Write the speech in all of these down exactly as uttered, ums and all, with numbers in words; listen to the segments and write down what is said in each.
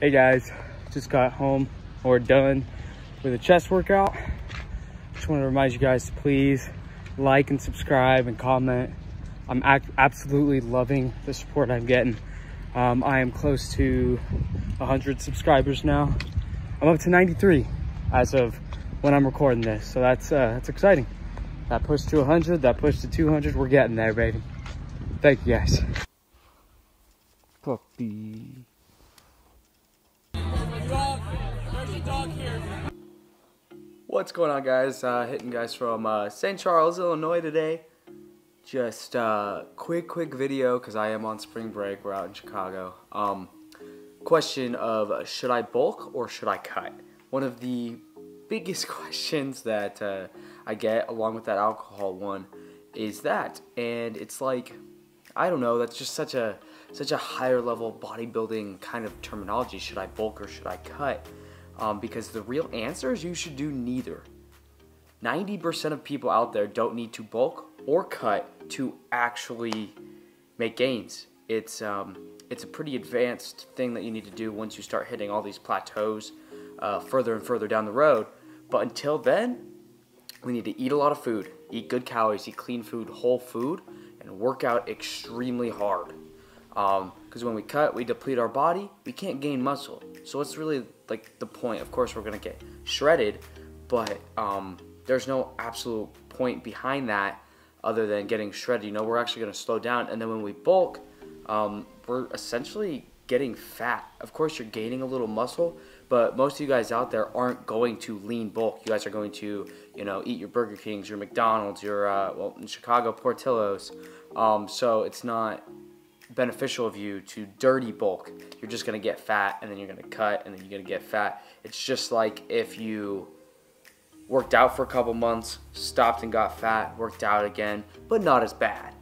Hey guys, just got home or done with a chest workout. Just want to remind you guys to please like and subscribe and comment. I'm absolutely loving the support I'm getting. Um, I am close to one hundred subscribers now. I'm up to ninety-three as of when I'm recording this. So that's, uh, that's exciting. That pushed to one hundred, that pushed to two hundred. We're getting there, baby. Thank you guys. Puppy. What's going on, guys? Uh, hitting guys from uh, Saint Charles, Illinois today. Just uh, quick, quick video because I am on spring break. We're out in Chicago. Um, question of uh, should I bulk or should I cut? One of the biggest questions that uh, I get, along with that alcohol one, is that, and it's like, I don't know. That's just such a such a higher level bodybuilding kind of terminology. Should I bulk or should I cut? Um, because the real answer is you should do neither. ninety percent of people out there don't need to bulk or cut to actually make gains. It's, um, it's a pretty advanced thing that you need to do once you start hitting all these plateaus uh, further and further down the road. But until then, we need to eat a lot of food, eat good calories, eat clean food, whole food, and work out extremely hard. Because um, when we cut, we deplete our body, we can't gain muscle. So it's really like the point. Of course, we're gonna get shredded, but um, there's no absolute point behind that other than getting shredded. You know, we're actually gonna slow down, and then when we bulk, um, we're essentially getting fat. Of course, you're gaining a little muscle, but most of you guys out there aren't going to lean bulk. You guys are going to, you know, eat your Burger Kings, your McDonald's, your uh, well, in Chicago, Portillo's. Um, so it's not beneficial of you to dirty bulk. You're just gonna get fat, and then you're gonna cut, and then you're gonna get fat. It's just like if you worked out for a couple months, stopped and got fat, worked out again, but not as bad.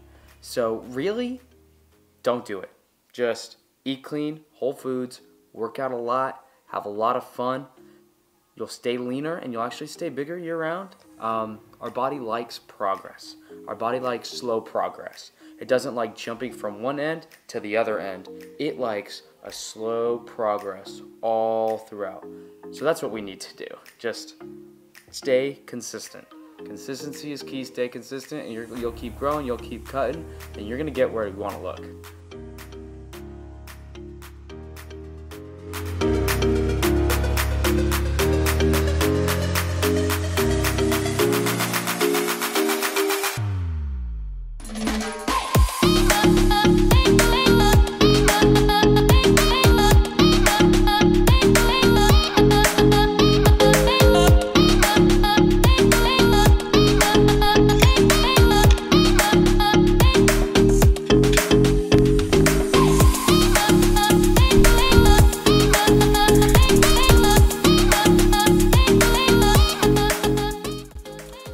So really, don't do it. Just eat clean, whole foods, work out a lot, have a lot of fun. You'll stay leaner, and you'll actually stay bigger year round. Um, our body likes progress. Our body likes slow progress. It doesn't like jumping from one end to the other end. It likes a slow progress all throughout. So that's what we need to do. Just stay consistent. Consistency is key. Stay consistent, and you're, you'll keep growing, you'll keep cutting, and you're gonna get where you wanna look.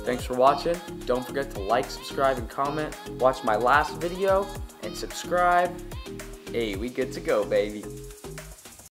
Thanks for watching. Don't forget to like, subscribe, and comment. Watch my last video and subscribe. Hey, we good to go, baby.